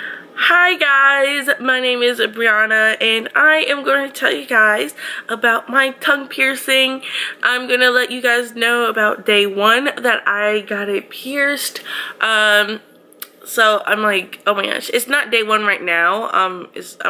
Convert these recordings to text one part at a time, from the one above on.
Hi guys, my name is Brianna and I am going to tell you guys about my tongue piercing. I'm going to let you guys know about day one that I got it pierced. So I'm like, oh my gosh, it's not day one right now. I'm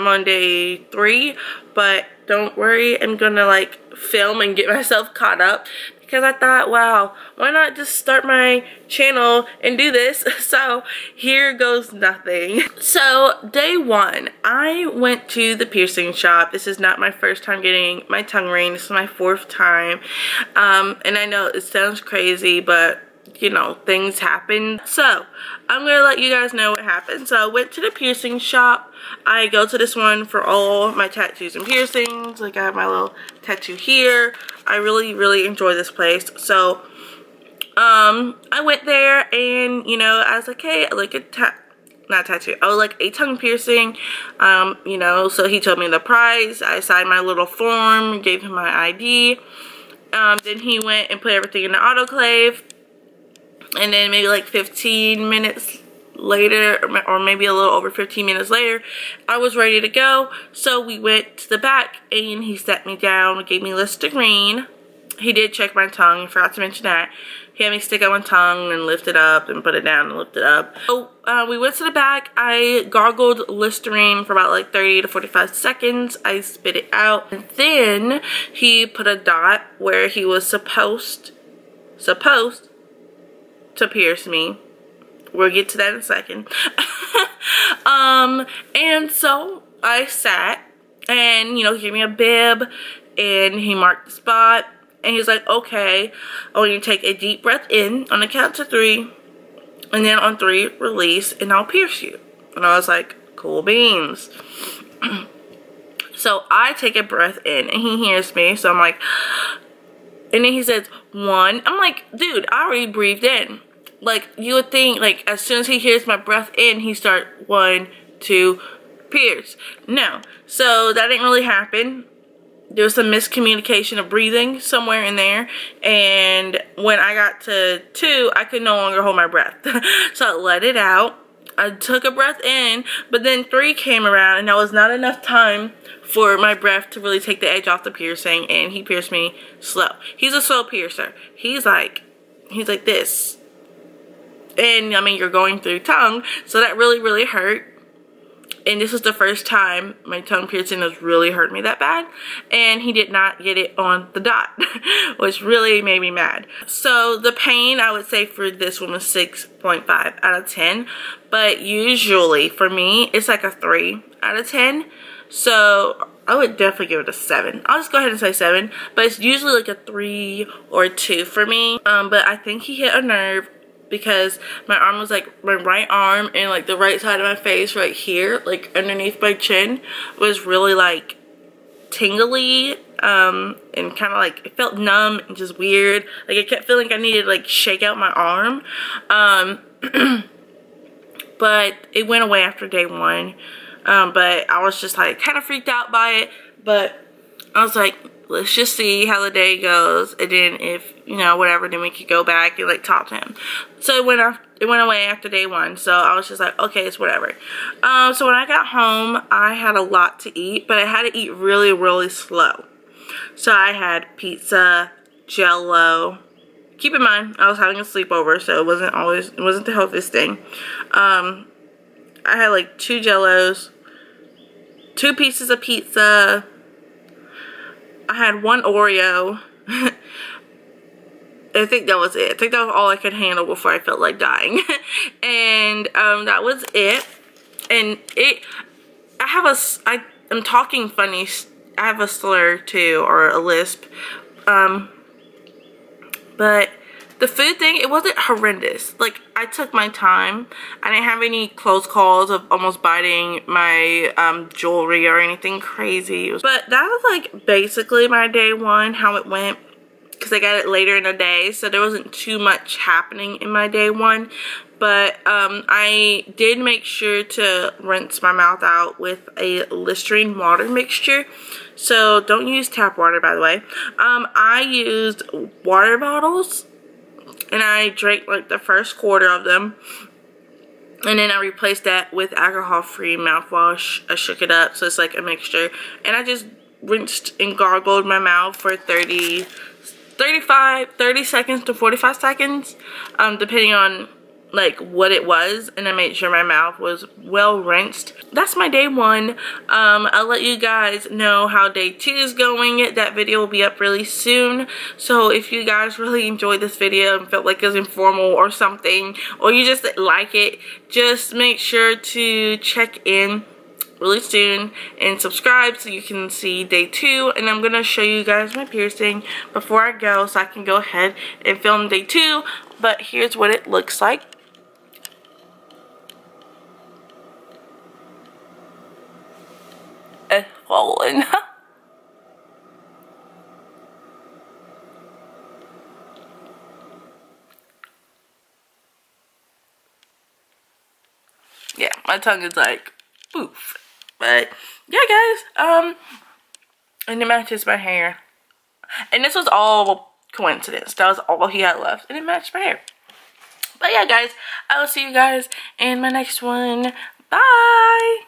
on day three, but don't worry, I'm going to like film and get myself caught up. Because I thought, wow, why not just start my channel and do this? So here goes nothing. So day one, I went to the piercing shop. This is not my first time getting my tongue ring. This is my fourth time. And I know it sounds crazy, but you know, things happen. So I'm going to let you guys know what happened. So I went to the piercing shop. I go to this one for all my tattoos and piercings. Like I have my little tattoo here. I really enjoy this place. So I went there and, you know, I was like, hey, I like a tongue piercing. You know, so he told me the price. I signed my little form, gave him my ID. Then he went and put everything in the autoclave. And then maybe like 15 minutes later, or maybe a little over 15 minutes later, I was ready to go. So we went to the back and he sat me down, gave me Listerine. He did check my tongue, forgot to mention that. He had me stick out my tongue and lift it up and put it down and lift it up. So we went to the back. I gargled Listerine for about like 30 to 45 seconds. I spit it out. And then he put a dot where he was supposed to pierce me. We'll get to that in a second. And so I sat and, you know, he gave me a bib and he marked the spot and he's like, okay, I want you to take a deep breath in on the count to three and then on three, release and I'll pierce you. And I was like, cool beans. So I take a breath in and he hears me. So I'm like, and then he says, one. I'm like, dude, I already breathed in. Like, you would think, like, as soon as he hears my breath in, he starts, one, two, pierce. No. So that didn't really happen. There was some miscommunication of breathing somewhere in there. And when I got to two, I could no longer hold my breath. So I let it out. I took a breath in, but then three came around and that was not enough time for my breath to really take the edge off the piercing, and he pierced me slow. He's a slow piercer. He's like this. And I mean, you're going through tongue, so that really hurt. And this was the first time my tongue piercing has really hurt me that bad. And he did not get it on the dot, which really made me mad. So the pain, I would say for this one was 6.5 out of 10. But usually for me, it's like a 3 out of 10. So I would definitely give it a 7. I'll just go ahead and say 7. But it's usually like a 3 or a 2 for me. But I think he hit a nerve. Because my arm was like, my right arm and like the right side of my face right here, like underneath my chin, was really like tingly and kind of like, it felt numb and just weird. Like I kept feeling like I needed to like shake out my arm. But it went away after day one. But I was just like kind of freaked out by it. But I was like, let's just see how the day goes, and then if, you know, whatever, then we could go back and like talk to him. So it went away after day one, so I was just like, okay, it's whatever. So when I got home, I had a lot to eat, but I had to eat really slow. So I had pizza, Jell-O. Keep in mind, I was having a sleepover, so it wasn't the healthiest thing. I had like 2 Jell-Os, 2 pieces of pizza. I had 1 Oreo. I think that was it. I think that was all I could handle before I felt like dying. And that was it. And I'm talking funny. I have a slur too, or a lisp. But the food thing, it wasn't horrendous. Like, I took my time. I didn't have any close calls of almost biting my jewelry or anything crazy. But that was, like, basically my day one, how it went. Because I got it later in the day, so there wasn't too much happening in my day one. But I did make sure to rinse my mouth out with a Listerine water mixture. So don't use tap water, by the way. I used water bottles. And I drank like the first quarter of them. And then I replaced that with alcohol-free mouthwash. I shook it up so it's like a mixture. And I just rinsed and gargled my mouth for 30 seconds to 45 seconds, depending on like what it was, and I made sure my mouth was well rinsed. That's my day one. I'll let you guys know how day two is going. That video will be up really soon. So if you guys really enjoyed this video and felt like it was informal or something, or you just like it, just make sure to check in really soon and subscribe so you can see day two. And I'm gonna show you guys my piercing before I go so I can go ahead and film day two. But here's what it looks like. It's swollen. Yeah, my tongue is like poof. But yeah, guys, and it matches my hair. And this was all coincidence. That was all he had left, and it matched my hair. But yeah, guys, I will see you guys in my next one. Bye.